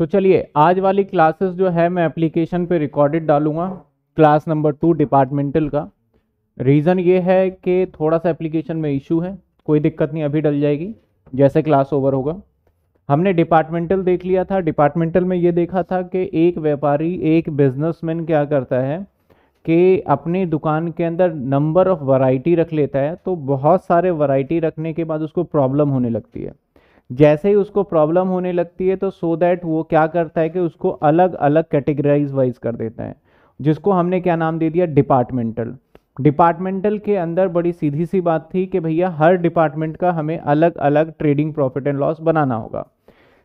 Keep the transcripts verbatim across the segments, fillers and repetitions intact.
तो चलिए आज वाली क्लासेस जो है मैं एप्लीकेशन पे रिकॉर्डेड डालूंगा क्लास नंबर टू डिपार्टमेंटल का। रीज़न ये है कि थोड़ा सा एप्लीकेशन में इशू है, कोई दिक्कत नहीं, अभी डल जाएगी जैसे क्लास ओवर होगा। हमने डिपार्टमेंटल देख लिया था। डिपार्टमेंटल में ये देखा था कि एक व्यापारी एक बिजनेसमैन क्या करता है कि अपनी दुकान के अंदर नंबर ऑफ़ वैरायटी रख लेता है, तो बहुत सारे वैरायटी रखने के बाद उसको प्रॉब्लम होने लगती है। जैसे ही उसको प्रॉब्लम होने लगती है तो सो दैट वो क्या करता है कि उसको अलग अलग कैटेगराइज वाइज कर देता है, जिसको हमने क्या नाम दे दिया, डिपार्टमेंटल। डिपार्टमेंटल के अंदर बड़ी सीधी सी बात थी कि भैया हर डिपार्टमेंट का हमें अलग अलग ट्रेडिंग प्रॉफिट एंड लॉस बनाना होगा,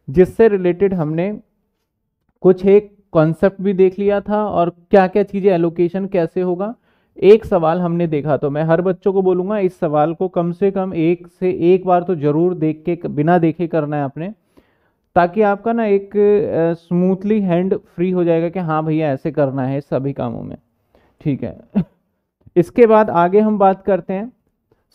जिससे रिलेटेड हमने कुछ एक कॉन्सेप्ट भी देख लिया था और क्या क्या चीज़ें एलोकेशन कैसे होगा। एक सवाल हमने देखा, तो मैं हर बच्चों को बोलूँगा इस सवाल को कम से कम एक से एक बार तो ज़रूर देख के, बिना देखे करना है आपने, ताकि आपका ना एक स्मूथली हैंड फ्री हो जाएगा कि हाँ भैया ऐसे करना है सभी कामों में, ठीक है। इसके बाद आगे हम बात करते हैं,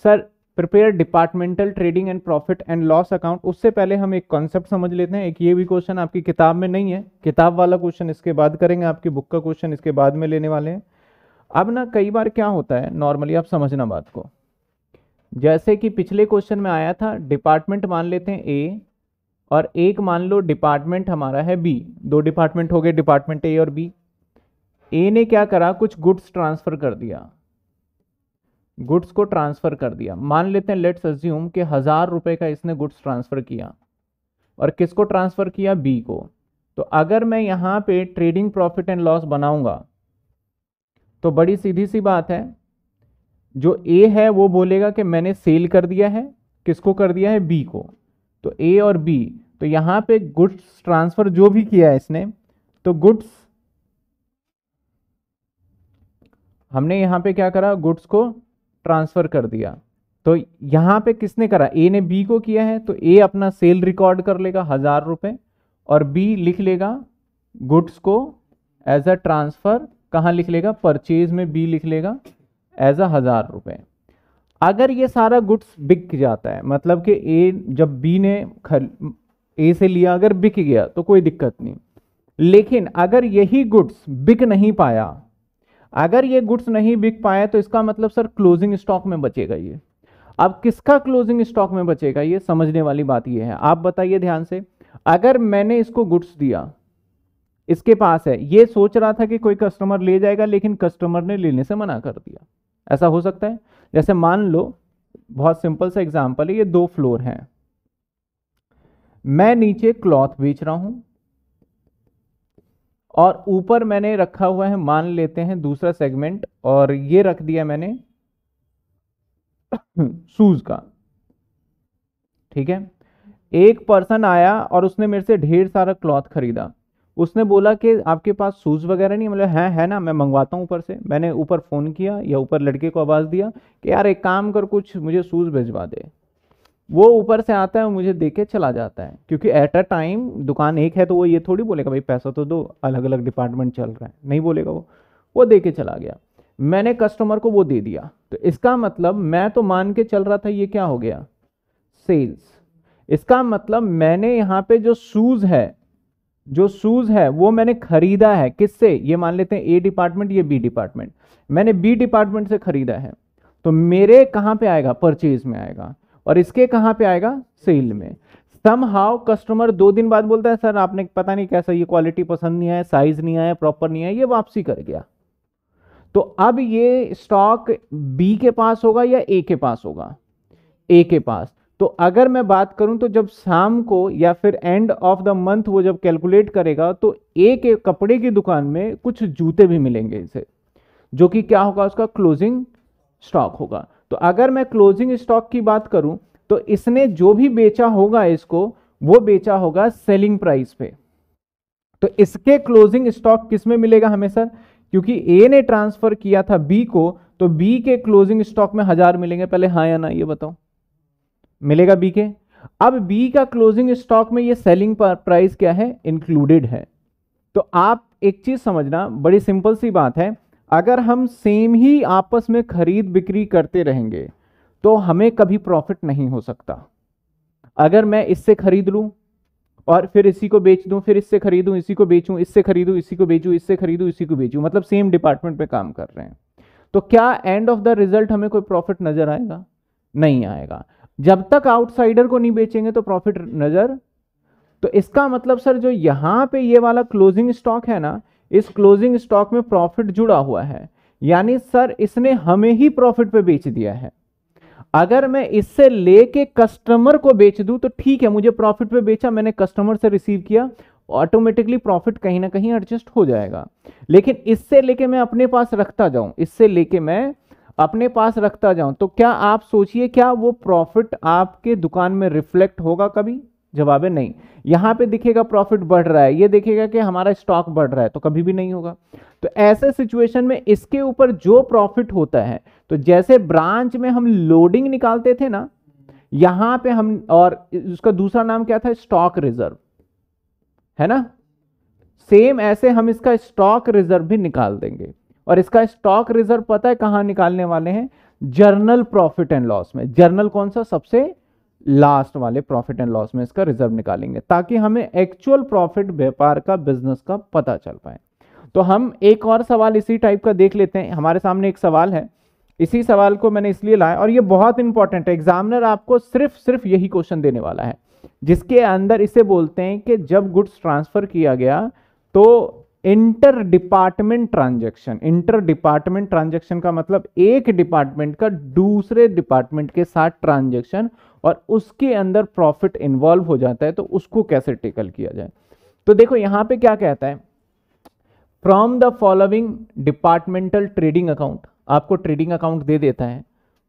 sir prepare departmental trading and profit and loss account. उससे पहले हम एक कॉन्सेप्ट समझ लेते हैं। एक ये भी क्वेश्चन आपकी किताब में नहीं है, किताब वाला क्वेश्चन इसके बाद करेंगे, आपकी बुक का क्वेश्चन इसके बाद में लेने वाले हैं। अब ना कई बार क्या होता है, नॉर्मली आप समझना बात को, जैसे कि पिछले क्वेश्चन में आया था, डिपार्टमेंट मान लेते हैं ए और एक मान लो डिपार्टमेंट हमारा है बी, दो डिपार्टमेंट हो गए, डिपार्टमेंट ए और बी। ए ने क्या करा, कुछ गुड्स ट्रांसफ़र कर दिया, गुड्स को ट्रांसफ़र कर दिया। मान लेते हैं, लेट्स अज्यूम कि हज़ार रुपये का इसने गुड्स ट्रांसफ़र किया, और किसको ट्रांसफ़र किया, बी को। तो अगर मैं यहाँ पे ट्रेडिंग प्रॉफिट एंड लॉस बनाऊँगा तो बड़ी सीधी सी बात है, जो ए है वो बोलेगा कि मैंने सेल कर दिया है, किसको कर दिया है, बी को। तो ए और बी, तो यहाँ पे गुड्स ट्रांसफ़र जो भी किया है इसने, तो गुड्स हमने यहाँ पे क्या करा, गुड्स को ट्रांसफ़र कर दिया। तो यहाँ पे किसने करा, ए ने बी को किया है, तो ए अपना सेल रिकॉर्ड कर लेगा हज़ार रुपये और बी लिख लेगा गुड्स को एज अ ट्रांसफ़र, कहाँ लिख लेगा, परचेज में बी लिख लेगा एज अ हज़ार रुपये। अगर ये सारा गुड्स बिक जाता है, मतलब कि ए जब बी ने ए से लिया अगर बिक गया तो कोई दिक्कत नहीं, लेकिन अगर यही गुड्स बिक नहीं पाया, अगर ये गुड्स नहीं बिक पाया तो इसका मतलब सर क्लोजिंग स्टॉक में बचेगा ये। अब किसका क्लोजिंग स्टॉक में बचेगा, ये समझने वाली बात ये है। आप बताइए ध्यान से, अगर मैंने इसको गुड्स दिया, इसके पास है, ये सोच रहा था कि कोई कस्टमर ले जाएगा, लेकिन कस्टमर ने लेने से मना कर दिया, ऐसा हो सकता है। जैसे मान लो, बहुत सिंपल सा एग्जांपल है, ये दो फ्लोर हैं, मैं नीचे क्लॉथ बेच रहा हूं और ऊपर मैंने रखा हुआ है, मान लेते हैं दूसरा सेगमेंट, और ये रख दिया मैंने शूज का, ठीक है। एक पर्सन आया और उसने मेरे से ढेर सारा क्लॉथ खरीदा, उसने बोला कि आपके पास शूज़ वगैरह नहीं, मतलब है है ना, मैं मंगवाता हूँ ऊपर से। मैंने ऊपर फ़ोन किया या ऊपर लड़के को आवाज़ दिया कि यार एक काम कर, कुछ मुझे शूज़ भिजवा दे। वो ऊपर से आता है और मुझे दे के चला जाता है, क्योंकि एट अ टाइम दुकान एक है तो वो ये थोड़ी बोलेगा भाई पैसा तो दो, अलग अलग डिपार्टमेंट चल रहा है, नहीं बोलेगा वो। वो दे के चला गया, मैंने कस्टमर को वो दे दिया, तो इसका मतलब मैं तो मान के चल रहा था, ये क्या हो गया, सेल्स। इसका मतलब मैंने यहाँ पे जो शूज़ है, जो शूज़ है वो मैंने ख़रीदा है किससे, ये मान लेते हैं ए डिपार्टमेंट, ये बी डिपार्टमेंट, मैंने बी डिपार्टमेंट से ख़रीदा है, तो मेरे कहाँ पे आएगा, परचेज में आएगा, और इसके कहाँ पे आएगा, सेल में। समहाउ कस्टमर दो दिन बाद बोलता है सर आपने पता नहीं कैसा, ये क्वालिटी पसंद नहीं आया, साइज़ नहीं आया, प्रॉपर नहीं आया, ये वापसी कर गया। तो अब ये स्टॉक बी के पास होगा या ए के पास होगा, ए के पास। तो अगर मैं बात करूं तो जब शाम को या फिर एंड ऑफ द मंथ वो जब कैलकुलेट करेगा तो एक कपड़े की दुकान में कुछ जूते भी मिलेंगे इसे, जो कि क्या होगा, उसका क्लोजिंग स्टॉक होगा। तो अगर मैं क्लोजिंग स्टॉक की बात करूं तो इसने जो भी बेचा होगा, इसको वो बेचा होगा सेलिंग प्राइस पे, तो इसके क्लोजिंग स्टॉक किस में मिलेगा हमें सर, क्योंकि ए ने ट्रांसफ़र किया था बी को, तो बी के क्लोजिंग स्टॉक में हज़ार मिलेंगे, पहले हाँ या ना ये बताओ, मिलेगा बी के। अब बी का क्लोजिंग स्टॉक में ये सेलिंग प्राइस क्या है, इंक्लूडेड है। तो आप एक चीज़ समझना, बड़ी सिंपल सी बात है, अगर हम सेम ही आपस में खरीद बिक्री करते रहेंगे तो हमें कभी प्रॉफिट नहीं हो सकता। अगर मैं इससे खरीद लूँ और फिर इसी को बेच दूं, फिर इससे खरीदूं, इसी को बेचूं, इससे खरीदूं, इसी को बेचूं, इससे खरीदूं, इसी को बेचूं, मतलब सेम डिपार्टमेंट पे काम कर रहे हैं। तो क्या एंड ऑफ द रिजल्ट हमें कोई प्रॉफिट नजर आएगा? नहीं आएगा। जब तक आउटसाइडर को नहीं बेचेंगे तो प्रॉफिट नजर। तो इसका मतलब सर जो यहाँ पे ये वाला क्लोजिंग स्टॉक है ना, इस क्लोजिंग स्टॉक में प्रॉफिट जुड़ा हुआ है, यानी सर इसने हमें ही प्रॉफिट पे बेच दिया है। अगर मैं इससे लेके कस्टमर को बेच दूं तो ठीक है, मुझे प्रॉफिट पे बेचा, मैंने कस्टमर से रिसीव किया, ऑटोमेटिकली प्रॉफिट कहीं ना कहीं एडजस्ट हो जाएगा। लेकिन इससे लेके मैं अपने पास रखता जाऊं, इससे लेके मैं अपने पास रखता जाऊं, तो क्या आप सोचिए क्या वो प्रॉफिट आपके दुकान में रिफ्लेक्ट होगा कभी? जवाब है नहीं। यहाँ पे दिखेगा प्रॉफिट बढ़ रहा है, ये देखेगा कि हमारा स्टॉक बढ़ रहा है, तो कभी भी नहीं होगा। तो ऐसे सिचुएशन में इसके ऊपर जो प्रॉफिट होता है, तो जैसे ब्रांच में हम लोडिंग निकालते थे ना, यहाँ पे हम, और उसका दूसरा नाम क्या था? स्टॉक रिजर्व, है ना। सेम ऐसे हम इसका स्टॉक रिजर्व भी निकाल देंगे, और इसका स्टॉक रिजर्व पता है कहाँ निकालने वाले हैं? जर्नल प्रॉफिट एंड लॉस में। जर्नल कौन सा? सबसे लास्ट वाले प्रॉफिट एंड लॉस में इसका रिजर्व निकालेंगे, ताकि हमें एक्चुअल प्रॉफिट व्यापार का, बिजनेस का पता चल पाए। तो हम एक और सवाल इसी टाइप का देख लेते हैं। हमारे सामने एक सवाल है, इसी सवाल को मैंने इसलिए लाया और ये बहुत इंपॉर्टेंट है। एग्जामिनर आपको सिर्फ सिर्फ यही क्वेश्चन देने वाला है, जिसके अंदर इसे बोलते हैं कि जब गुड्स ट्रांसफर किया गया तो inter department transaction. Inter department transaction का मतलब एक डिपार्टमेंट का दूसरे डिपार्टमेंट के साथ ट्रांजेक्शन, और उसके अंदर प्रॉफिट इन्वॉल्व हो जाता है, तो उसको कैसे टेकल किया जाए। तो देखो यहाँ पे क्या कहता है, from the following departmental trading account, आपको ट्रेडिंग अकाउंट दे देता है।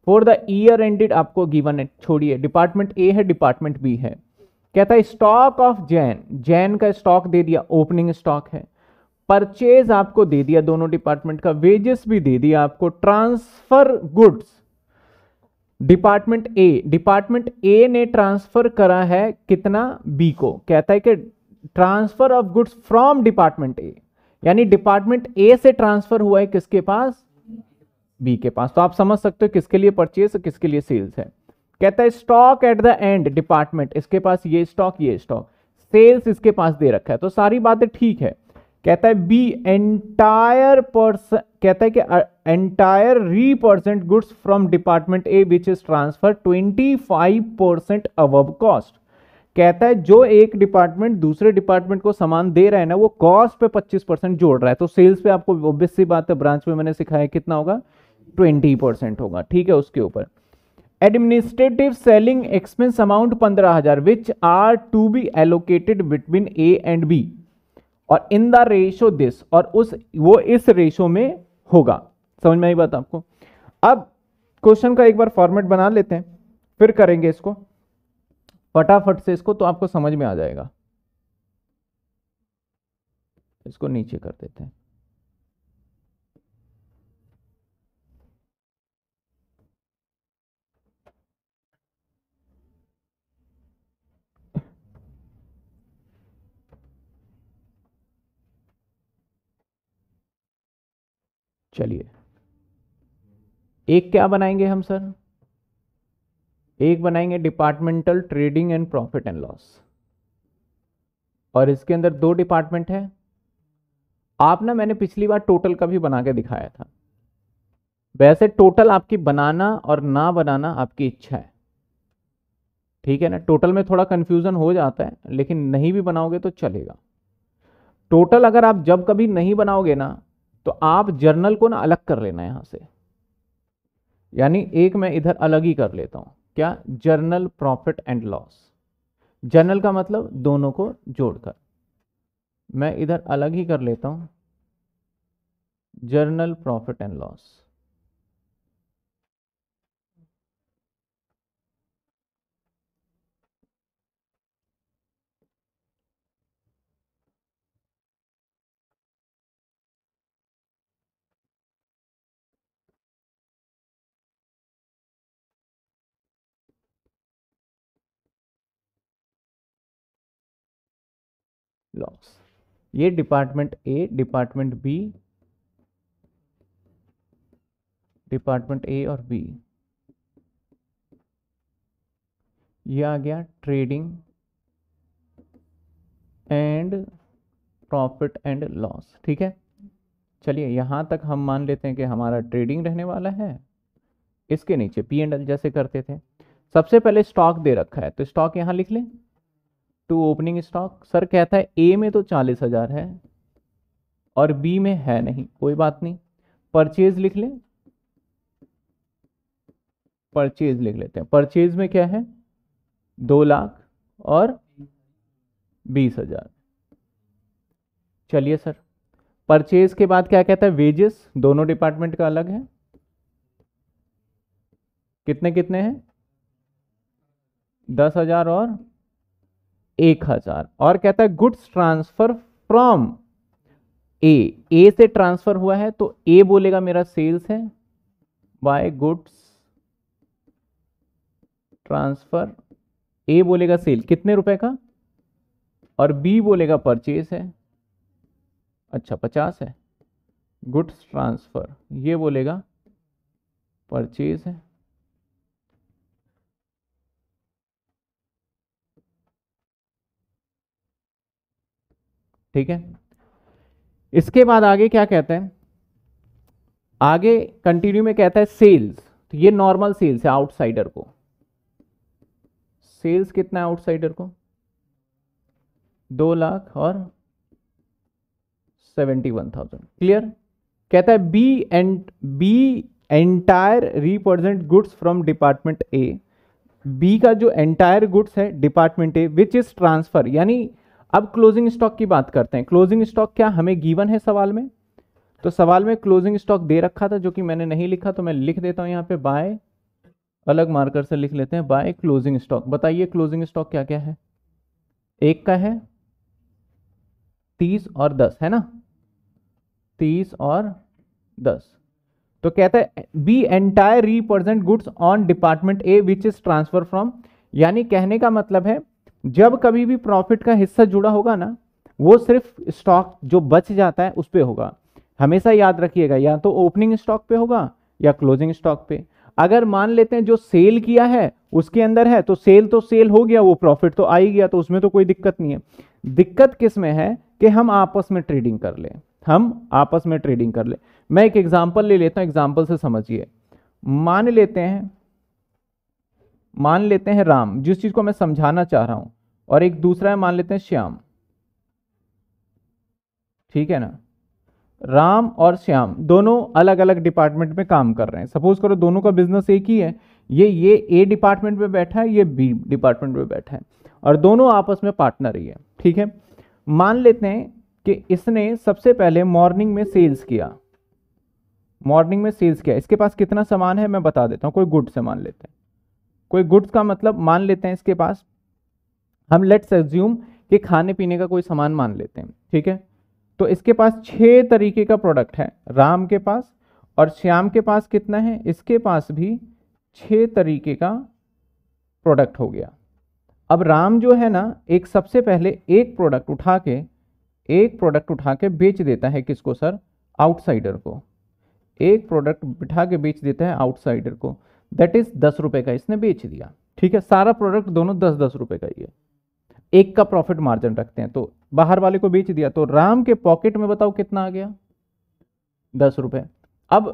फॉर द ईयर एंडेड आपको गिवन है, छोड़िए डिपार्टमेंट ए है, डिपार्टमेंट बी है। कहता है स्टॉक ऑफ जैन, जैन का स्टॉक दे दिया, ओपनिंग स्टॉक है। परचेज आपको दे दिया दोनों डिपार्टमेंट का, वेजेस भी दे दिया आपको। Transfer goods department A, department A ने ट्रांसफर करा है कितना? बी को। कहता है कि transfer of goods from department A, यानी डिपार्टमेंट ए से ट्रांसफर हुआ है किसके पास? बी के पास। तो आप समझ सकते हो किसके लिए परचेज, किसके लिए सेल्स है। कहता है stock at the end department, इसके पास ये स्टॉक, ये स्टॉक, सेल्स इसके पास दे रखा है, तो सारी बातें ठीक है। कहता है बी एंटायर पर्सन, कहता है कि entire represent goods from department A which is transfer twenty five percent above cost. कहता है जो एक डिपार्टमेंट दूसरे डिपार्टमेंट को सामान दे रहा है ना, वो कॉस्ट पे पच्चीस परसेंट जोड़ रहा है। तो सेल्स पे आपको ऑब्वियस सी बात है, ब्रांच में मैंने सिखाया कितना होगा? ट्वेंटी परसेंट होगा, ठीक है। उसके ऊपर एडमिनिस्ट्रेटिव सेलिंग एक्सपेंस अमाउंट पंद्रह हजार which are to be allocated between A and B और इन द रेशो दिस, और उस वो इस रेशो में होगा। समझ में आई बात आपको? अब क्वेश्चन का एक बार फॉर्मेट बना लेते हैं, फिर करेंगे इसको फटाफट से इसको, तो आपको समझ में आ जाएगा। इसको नीचे कर देते हैं। चलिए, एक क्या बनाएंगे हम सर? एक बनाएंगे departmental trading and profit and loss, और इसके अंदर दो डिपार्टमेंट है। आप ना, मैंने पिछली बार टोटल का भी बना के दिखाया था। वैसे टोटल आपकी बनाना और ना बनाना आपकी इच्छा है, ठीक है ना। टोटल में थोड़ा कंफ्यूजन हो जाता है, लेकिन नहीं भी बनाओगे तो चलेगा। टोटल अगर आप जब कभी नहीं बनाओगे ना, तो आप जर्नल को ना अलग कर लेना यहां से, यानी एक मैं इधर अलग ही कर लेता हूं। क्या? Journal profit and loss. Journal का मतलब दोनों को जोड़कर मैं इधर अलग ही कर लेता हूं, journal profit and loss. Loss, ये department A, department B, department A और बी, ये आ गया trading and profit and loss. ठीक है, चलिए यहाँ तक हम मान लेते हैं कि हमारा ट्रेडिंग रहने वाला है। इसके नीचे पी एंड एल जैसे करते थे। सबसे पहले स्टॉक दे रखा है, तो स्टॉक यहाँ लिख लें, टू ओपनिंग स्टॉक। सर कहता है ए में तो चालीस हजार है और बी में है नहीं, कोई बात नहीं, परचेज लिख लें, परचेज लिख लेते हैं। परचेज में क्या है, दो लाख और बीस हजार। चलिए सर, परचेज के बाद क्या कहता है, वेजेस, दोनों डिपार्टमेंट का अलग है, कितने कितने हैं, दस हजार और एक हजार। और कहता है goods transfer from A, A से ट्रांसफर हुआ है तो ए बोलेगा मेरा सेल्स है, बाय गुड्स ट्रांसफर, ए बोलेगा सेल कितने रुपए का, और बी बोलेगा परचेज है, अच्छा पचास है, गुड्स ट्रांसफर ये बोलेगा परचेज है। ठीक है, इसके बाद आगे क्या कहते हैं, आगे कंटिन्यू में कहता है सेल्स, तो ये नॉर्मल सेल्स है आउटसाइडर को, सेल्स कितना है आउटसाइडर को, दो लाख और सेवेंटी वन थाउजेंड। क्लियर, कहता है B and B entire represent goods from department A, B का जो एंटायर गुड्स है department A which is transfer, यानी अब क्लोजिंग स्टॉक की बात करते हैं। क्लोजिंग स्टॉक क्या हमें गिवन है सवाल में, तो सवाल में क्लोजिंग स्टॉक दे रखा था जो कि मैंने नहीं लिखा, तो मैं लिख देता हूं यहाँ पे बाय, अलग मार्कर से लिख लेते हैं, बाय क्लोजिंग स्टॉक। बताइए क्लोजिंग स्टॉक क्या क्या है, एक का है तीस और दस है ना, तीस और दस। तो कहता है B entire represent goods on department A which is transfer from, यानी कहने का मतलब है जब कभी भी प्रॉफिट का हिस्सा जुड़ा होगा ना, वो सिर्फ स्टॉक जो बच जाता है उस पे होगा। हमेशा याद रखिएगा, या तो ओपनिंग स्टॉक पे होगा या क्लोजिंग स्टॉक पे। अगर मान लेते हैं जो सेल किया है उसके अंदर है, तो सेल तो सेल हो गया, वो प्रॉफिट तो आ ही गया, तो उसमें तो कोई दिक्कत नहीं है। दिक्कत किस में है कि हम आपस में ट्रेडिंग कर लें, हम आपस में ट्रेडिंग कर लें। मैं एक एग्जाम्पल ले लेता हूँ, एग्जाम्पल से समझिए। मान लेते हैं मान लेते हैं राम, जिस चीज को मैं समझाना चाह रहा हूं, और एक दूसरा है मान लेते हैं श्याम। ठीक है ना, राम और श्याम दोनों अलग अलग डिपार्टमेंट में काम कर रहे हैं। सपोज करो दोनों का बिजनेस एक ही है, ये ये ए डिपार्टमेंट में बैठा है, ये बी डिपार्टमेंट में बैठा है, और दोनों आपस में पार्टनर ही है। ठीक है, मान लेते हैं कि इसने सबसे पहले मॉर्निंग में सेल्स किया, मॉर्निंग में सेल्स किया। इसके पास कितना सामान है मैं बता देता हूँ, कोई गुड से मान लेते हैं, कोई गुड्स का मतलब मान लेते हैं इसके पास, हम लेट्स एज्यूम कि खाने पीने का कोई सामान मान लेते हैं। ठीक है, तो इसके पास छह तरीके का प्रोडक्ट है राम के पास, और श्याम के पास कितना है, इसके पास भी छह तरीके का प्रोडक्ट हो गया। अब राम जो है ना, एक सबसे पहले एक प्रोडक्ट उठा के एक प्रोडक्ट उठा के बेच देता है किसको सर, आउटसाइडर को, एक प्रोडक्ट बिठा के बेच देता है आउटसाइडर को, दैट इज दस रुपए का इसने बेच दिया। ठीक है, सारा प्रोडक्ट दोनों दस दस रुपए का ही है, एक का प्रॉफिट मार्जिन रखते हैं, तो बाहर वाले को बेच दिया, तो राम के पॉकेट में बताओ कितना आ गया, दस रुपए। अब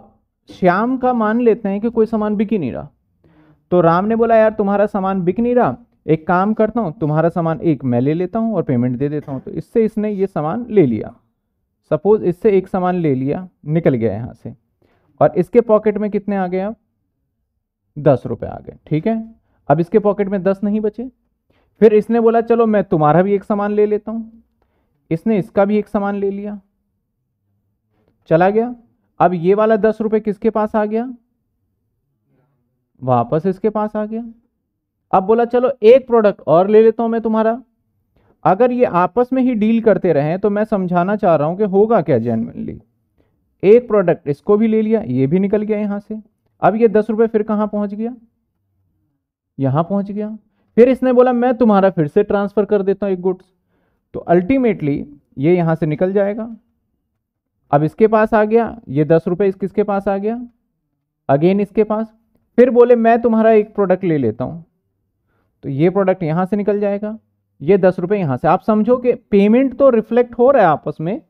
श्याम का मान लेते हैं कि कोई सामान बिक ही नहीं रहा, तो राम ने बोला यार तुम्हारा सामान बिक नहीं रहा, एक काम करता हूं, तुम्हारा सामान एक मैं ले लेता हूं और पेमेंट दे देता हूं। तो इससे इसने ये सामान ले लिया, सपोज इससे एक सामान ले लिया, निकल गया यहाँ से, और इसके पॉकेट में कितने आ गए, अब दस रुपए आ गए। ठीक है, अब इसके पॉकेट में दस नहीं बचे। फिर इसने बोला चलो मैं तुम्हारा भी एक सामान ले लेता हूँ, इसने इसका भी एक सामान ले लिया, चला गया। अब ये वाला दस रुपए किसके पास आ गया, वापस इसके पास आ गया। अब बोला चलो एक प्रोडक्ट और ले लेता हूँ मैं तुम्हारा। अगर ये आपस में ही डील करते रहे तो मैं समझाना चाह रहा हूँ कि होगा क्या जेन्युइनली, एक प्रोडक्ट इसको भी ले लिया, ये भी निकल गया यहाँ से। अब ये दस रुपए फिर कहाँ पहुंच गया, यहां पहुंच गया। फिर इसने बोला मैं तुम्हारा फिर से ट्रांसफर कर देता हूं एक गुड्स, तो अल्टीमेटली ये यहां से निकल जाएगा। अब इसके पास आ गया ये दस रुपए, इस किसके पास आ गया, अगेन इसके पास। फिर बोले मैं तुम्हारा एक प्रोडक्ट ले लेता हूं, तो ये प्रोडक्ट यहां से निकल जाएगा। ये दस रुपये यहाँ से। आप समझो कि पेमेंट तो रिफ्लेक्ट हो रहा है आपस में,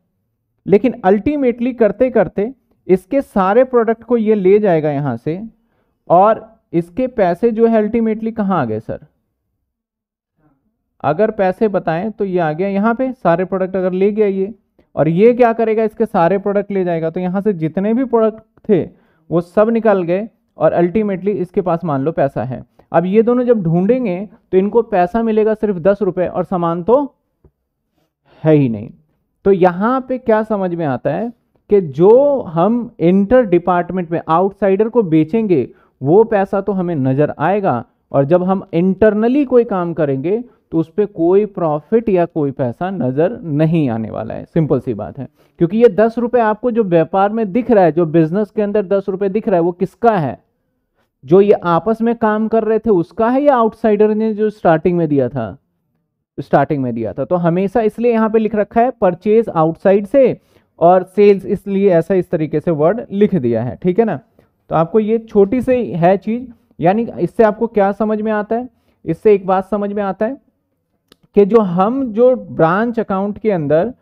लेकिन अल्टीमेटली करते करते इसके सारे प्रोडक्ट को ये ले जाएगा यहाँ से, और इसके पैसे जो है अल्टीमेटली कहाँ आ गए सर? अगर पैसे बताएं तो ये आ गया यहाँ पे, सारे प्रोडक्ट अगर ले गया ये, और ये क्या करेगा, इसके सारे प्रोडक्ट ले जाएगा। तो यहाँ से जितने भी प्रोडक्ट थे वो सब निकल गए, और अल्टीमेटली इसके पास मान लो पैसा है। अब ये दोनों जब ढूंढेंगे तो इनको पैसा मिलेगा सिर्फ दस रुपये, और सामान तो है ही नहीं। तो यहाँ पे क्या समझ में आता है कि जो हम इंटर डिपार्टमेंट में आउटसाइडर को बेचेंगे वो पैसा तो हमें नज़र आएगा, और जब हम इंटरनली कोई काम करेंगे तो उस पर कोई प्रॉफिट या कोई पैसा नज़र नहीं आने वाला है। सिंपल सी बात है, क्योंकि ये दस रुपये आपको जो व्यापार में दिख रहा है, जो बिजनेस के अंदर दस रुपये दिख रहा है, वो किसका है? जो ये आपस में काम कर रहे थे उसका है, या आउटसाइडर ने जो स्टार्टिंग में दिया था स्टार्टिंग में दिया था तो हमेशा इसलिए यहाँ पे लिख रखा है परचेज आउटसाइड से, और सेल्स इसलिए ऐसा इस तरीके से वर्ड लिख दिया है। ठीक है ना, तो आपको ये छोटी सी है चीज़, यानी इससे आपको क्या समझ में आता है? इससे एक बात समझ में आता है कि जो हम जो ब्रांच अकाउंट के अंदर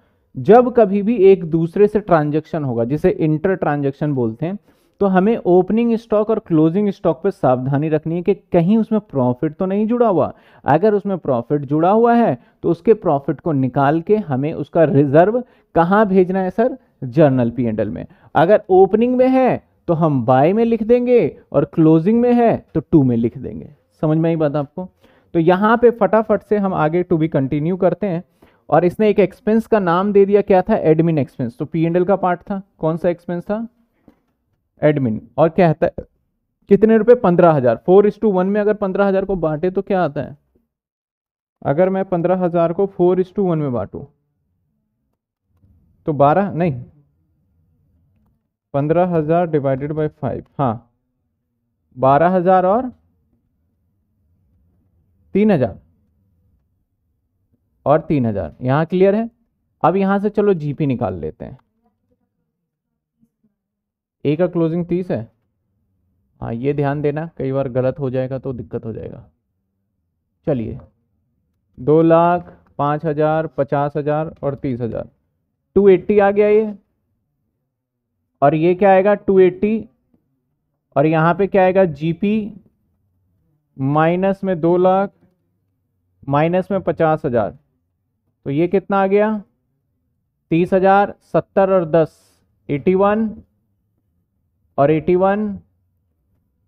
जब कभी भी एक दूसरे से ट्रांजैक्शन होगा, जिसे इंटर ट्रांजैक्शन बोलते हैं, तो हमें ओपनिंग स्टॉक और क्लोजिंग स्टॉक पर सावधानी रखनी है कि कहीं उसमें प्रॉफिट तो नहीं जुड़ा हुआ। अगर उसमें प्रॉफिट जुड़ा हुआ है तो उसके प्रॉफिट को निकाल के हमें उसका रिजर्व कहाँ भेजना है sir? Journal P and L में। अगर ओपनिंग में है तो हम बाय में लिख देंगे, और क्लोजिंग में है तो टू में लिख देंगे। समझ में आई बात आपको? तो यहाँ पे फटाफट से हम आगे टू बी कंटिन्यू करते हैं। और इसने एक एक्सपेंस का नाम दे दिया, क्या था? Admin expense. तो पी एंड एल का पार्ट था, कौन सा एक्सपेंस था? एडमिन। और क्या आता है? कितने रुपए? पंद्रह हजार। फोर इस टू वन में अगर पंद्रह हजार को बांटे तो क्या आता है? अगर मैं पंद्रह हजार को फोर इस टू वन में बांटू तो बारह नहीं, पंद्रह हजार डिवाइडेड बाई फाइव, हाँ बारह हजार और तीन हजार और तीन हजार यहाँ क्लियर है। अब यहाँ से चलो जीपी निकाल लेते हैं। ए का क्लोजिंग तीस है, हाँ ये ध्यान देना, कई बार गलत हो जाएगा तो दिक्कत हो जाएगा। चलिए, दो लाख पाँच हज़ार पचास हज़ार और तीस हज़ार, टू एट्टी आ गया ये। और ये क्या आएगा? Two eighty. और यहाँ पे क्या आएगा? जीपी माइनस में दो लाख माइनस में पचास हज़ार, तो ये कितना आ गया? तीस हज़ार, सत्तर और दस, एटी वन और इक्यासी,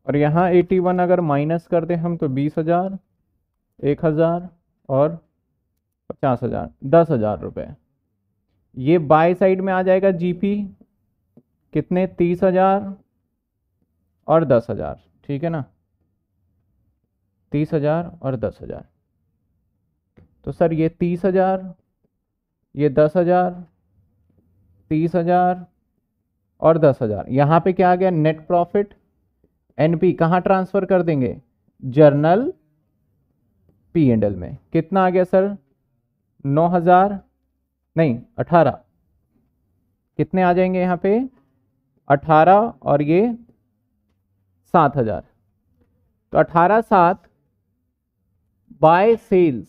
और यहाँ इक्यासी अगर माइनस कर दें हम तो बीस हज़ार, एक हज़ार और पचास हज़ार, दस हज़ार रुपये। ये बाय साइड में आ जाएगा जीपी, कितने? तीस हज़ार और दस हज़ार। ठीक है ना, तीस हज़ार और दस हज़ार। तो सर ये तीस हज़ार, ये दस हज़ार, तीस हज़ार और दस हज़ार। यहाँ पे क्या आ गया? Net profit. एनपी कहाँ ट्रांसफ़र कर देंगे? जर्नल पी एंड एल में। कितना आ गया सर? नौ हज़ार नहीं, अठारह। कितने आ जाएंगे यहाँ पे? अठारह और ये सात हज़ार। तो अठारह सात by sales,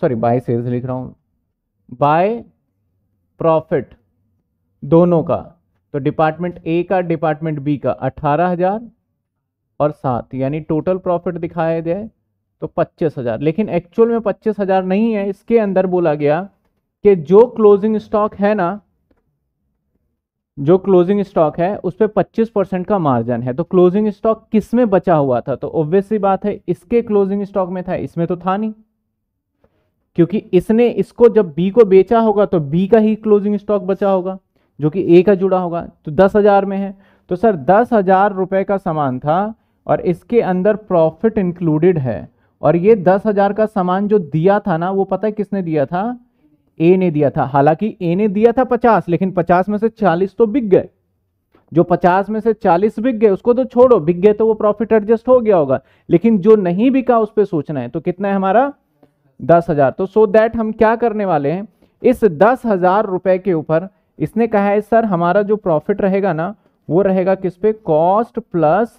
sorry by sales लिख रहा हूँ, बाय प्रॉफिट दोनों का। तो डिपार्टमेंट ए का, डिपार्टमेंट बी का अठारह हज़ार और सात, यानी टोटल प्रॉफिट दिखाया जाए तो पच्चीस हज़ार, लेकिन एक्चुअल में पच्चीस हज़ार नहीं है। इसके अंदर बोला गया कि जो क्लोजिंग स्टॉक है ना, जो क्लोजिंग स्टॉक है उस पर पच्चीस परसेंट का मार्जिन है। तो क्लोजिंग स्टॉक किस में बचा हुआ था? तो ऑब्वियस सी बात है इसके क्लोजिंग स्टॉक में था, इसमें तो था नहीं, क्योंकि इसने इसको जब बी को बेचा होगा तो बी का ही क्लोजिंग स्टॉक बचा होगा जो कि ए का जुड़ा होगा। तो दस हज़ार में है, तो सर दस हज़ार रुपये का सामान था और इसके अंदर प्रॉफिट इंक्लूडेड है। और ये दस हज़ार का सामान जो दिया था ना, वो पता है किसने दिया था? ए ने दिया था। हालांकि ए ने दिया था पचास, लेकिन पचास में से चालीस तो बिक गए। जो पचास में से चालीस बिक गए उसको तो छोड़ो, बिक गए तो वो प्रॉफिट एडजस्ट हो गया होगा, लेकिन जो नहीं बिका उस पर सोचना है। तो कितना है हमारा? दस हज़ार। तो सो दैट हम क्या करने वाले हैं, इस दस हज़ार रुपये के ऊपर इसने कहा है सर हमारा जो प्रॉफिट रहेगा ना, वो रहेगा किस पे? Cost plus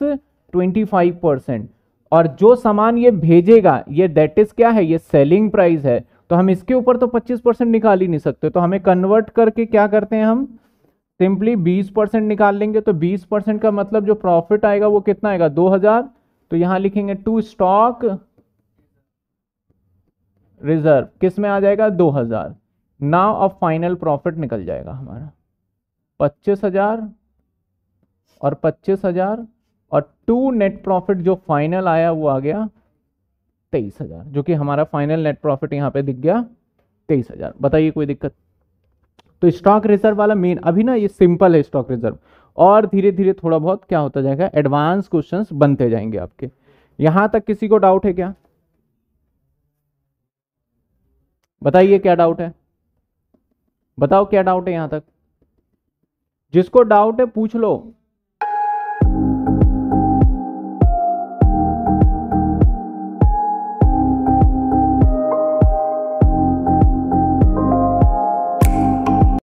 twenty five percent. और जो सामान ये भेजेगा ये दैट इज क्या है, ये सेलिंग प्राइस है। तो हम इसके ऊपर तो पच्चीस परसेंट निकाल ही नहीं सकते, तो हमें कन्वर्ट करके क्या करते हैं, हम सिंपली बीस परसेंट निकाल लेंगे। तो बीस परसेंट का मतलब जो प्रॉफिट आएगा वो कितना आएगा, दो हज़ार। तो यहाँ लिखेंगे टू स्टॉक रिजर्व, किस में आ जाएगा, दो हज़ार। नाउ अब फाइनल प्रॉफिट निकल जाएगा हमारा पच्चीस हज़ार और पच्चीस हज़ार और टू नेट प्रॉफिट जो फाइनल आया वो आ गया तेईस हज़ार, जो कि हमारा फाइनल नेट प्रॉफिट यहाँ पे दिख गया तेईस हज़ार। बताइए कोई दिक्कत? तो स्टॉक रिजर्व वाला मेन अभी ना ये सिंपल है स्टॉक रिजर्व, और धीरे धीरे थोड़ा बहुत क्या होता जाएगा, एडवांस क्वेश्चंस बनते जाएंगे आपके। यहां तक किसी को डाउट है क्या? बताइए क्या डाउट है, बताओ क्या डाउट है यहां तक? जिसको डाउट है पूछ लो,